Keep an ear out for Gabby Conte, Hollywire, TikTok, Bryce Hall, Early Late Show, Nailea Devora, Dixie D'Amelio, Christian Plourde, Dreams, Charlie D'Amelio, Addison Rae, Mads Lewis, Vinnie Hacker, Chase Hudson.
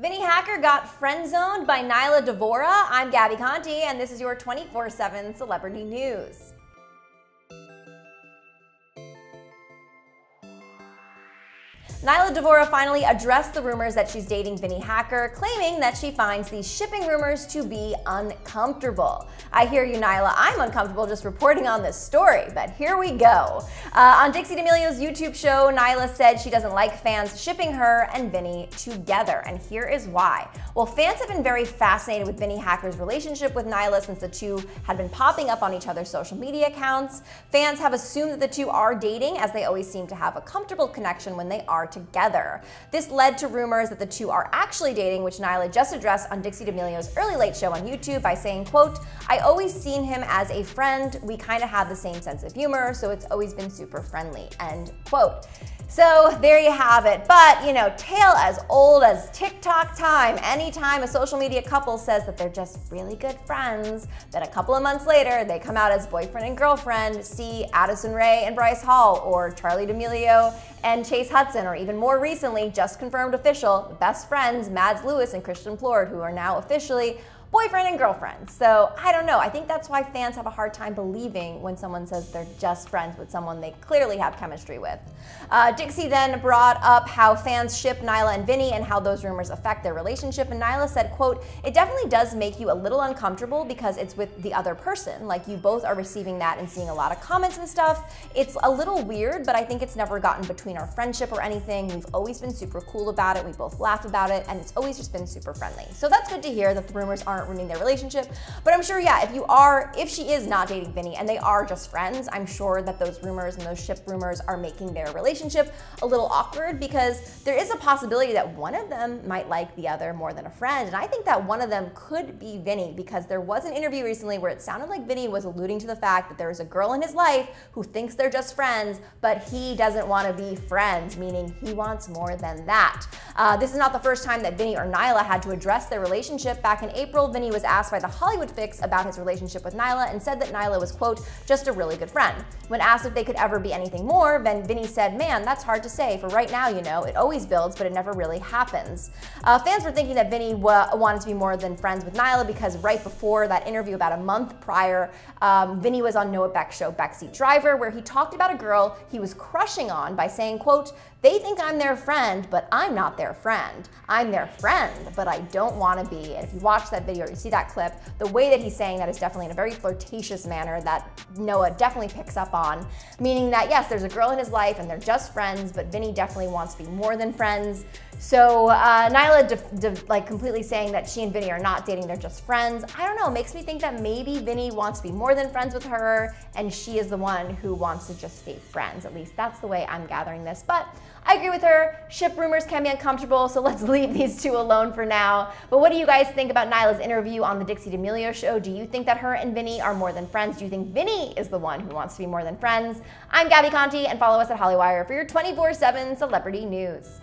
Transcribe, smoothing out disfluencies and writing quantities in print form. Vinnie Hacker got friend-zoned by Nailea Devora. I'm Gabby Conte, and this is your 24/7 Celebrity News. Nailea Devora finally addressed the rumors that she's dating Vinnie Hacker, claiming that she finds these shipping rumors to be uncomfortable. I hear you, Nailea. I'm uncomfortable just reporting on this story, but here we go. On Dixie D'Amelio's YouTube show, Nailea said she doesn't like fans shipping her and Vinnie together, and here is why. Well, fans have been very fascinated with Vinnie Hacker's relationship with Nailea since the two had been popping up on each other's social media accounts. Fans have assumed that the two are dating, as they always seem to have a comfortable connection when they are together. This led to rumors that the two are actually dating, which Nailea just addressed on Dixie D'Amelio's Early Late show on YouTube by saying, quote, "I always seen him as a friend. We kind of have the same sense of humor, so it's always been super friendly," end quote. So there you have it. But, you know, tale as old as TikTok time. Anytime a social media couple says that they're just really good friends, then a couple of months later, they come out as boyfriend and girlfriend. See Addison Rae and Bryce Hall, or Charlie D'Amelio and Chase Hudson, or even more recently, just confirmed official, best friends Mads Lewis and Christian Plourde, who are now officially boyfriend and girlfriend. So I don't know, I think that's why fans have a hard time believing when someone says they're just friends with someone they clearly have chemistry with. Dixie then brought up how fans ship Nailea and Vinnie and how those rumors affect their relationship, and Nailea said, quote, "It definitely does make you a little uncomfortable because it's with the other person, like you both are receiving that and seeing a lot of comments and stuff. It's a little weird, but I think it's never gotten between our friendship or anything. We've always been super cool about it, we both laugh about it, and it's always just been super friendly." So that's good to hear that the rumors aren't ruining their relationship, but I'm sure, yeah, if she is not dating Vinnie and they are just friends, I'm sure that those rumors and those ship rumors are making their relationship a little awkward, because there is a possibility that one of them might like the other more than a friend, and I think that one of them could be Vinnie, because there was an interview recently where it sounded like Vinnie was alluding to the fact that there is a girl in his life who thinks they're just friends, but he doesn't want to be friends, meaning he wants more than that. This is not the first time that Vinnie or Nailea had to address their relationship. Back in April, Vinnie was asked by The Hollywood Fix about his relationship with Nailea and said that Nailea was, quote, "just a really good friend." When asked if they could ever be anything more, then Vinnie said, "Man, that's hard to say. For right now, you know, it always builds, but it never really happens." Fans were thinking that Vinnie wanted to be more than friends with Nailea because right before that interview, about a month prior, Vinnie was on Noah Beck's show Backseat Driver, where he talked about a girl he was crushing on by saying, quote, "They think I'm their friend, but I'm not their friend. I'm their friend, but I don't want to be." And if you watch that video, or you see that clip, the way that he's saying that is definitely in a very flirtatious manner that Nailea definitely picks up on, meaning that yes, there's a girl in his life and they're just friends, but Vinnie definitely wants to be more than friends. So Nailea like completely saying that she and Vinnie are not dating, they're just friends. I don't know, makes me think that maybe Vinnie wants to be more than friends with her and she is the one who wants to just stay friends. At least that's the way I'm gathering this, but I agree with her. Ship rumors can be uncomfortable, so let's leave these two alone for now. But what do you guys think about Nailea's interview on the Dixie D'Amelio show? Do you think that her and Vinnie are more than friends? Do you think Vinnie is the one who wants to be more than friends? I'm Gabby Conte, and follow us at Hollywire for your 24/7 celebrity news.